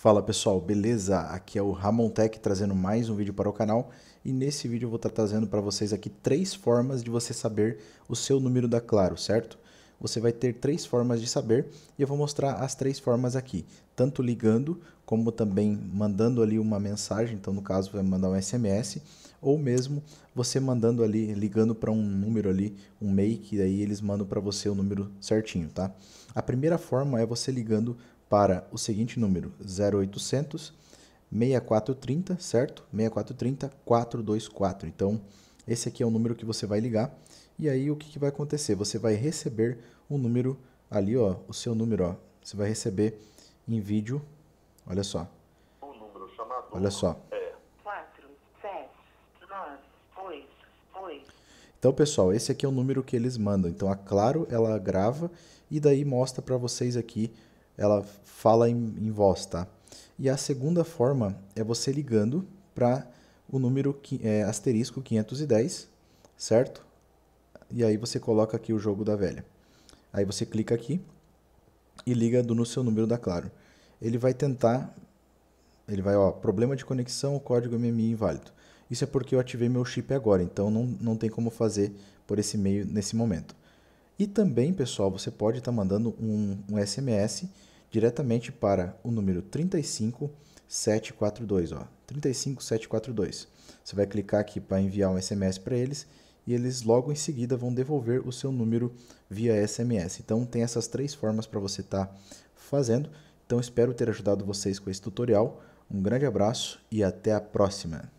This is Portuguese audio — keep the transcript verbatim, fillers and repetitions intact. Fala pessoal, beleza? Aqui é o Ramon Tech trazendo mais um vídeo para o canal e nesse vídeo eu vou estar trazendo para vocês aqui três formas de você saber o seu número da Claro, certo? Você vai ter três formas de saber e eu vou mostrar as três formas aqui, tanto ligando como também mandando ali uma mensagem, então no caso vai mandar um S M S ou mesmo você mandando ali, ligando para um número ali, um M E I, que aí eles mandam para você o número certinho, tá? A primeira forma é você ligando para o seguinte número, zero oitocentos, seis quatro três zero, certo? seis quatro três zero, quatro dois quatro. Então, esse aqui é o número que você vai ligar. E aí, o que, que vai acontecer? Você vai receber um número ali, ó, o seu número, ó. Você vai receber em vídeo, olha só. O número chamado, olha só. É. quatro, sete, nove, oito, oito. Então, pessoal, esse aqui é o número que eles mandam. Então, a Claro, ela grava e daí mostra para vocês aqui, ela fala em, em voz, tá? E a segunda forma é você ligando para o número que, é, asterisco quinhentos e dez, certo? E aí você coloca aqui o jogo da velha. Aí você clica aqui e liga do, no seu número da Claro. Ele vai tentar, ele vai, ó, problema de conexão, o código M M I inválido. Isso é porque eu ativei meu chip agora, então não, não tem como fazer por esse meio nesse momento. E também, pessoal, você pode estar tá mandando um, um S M S diretamente para o número três cinco sete quatro dois, ó, três cinco sete quatro dois. Você vai clicar aqui para enviar um S M S para eles e eles logo em seguida vão devolver o seu número via S M S. Então tem essas três formas para você estar tá fazendo. Então espero ter ajudado vocês com esse tutorial. Um grande abraço e até a próxima!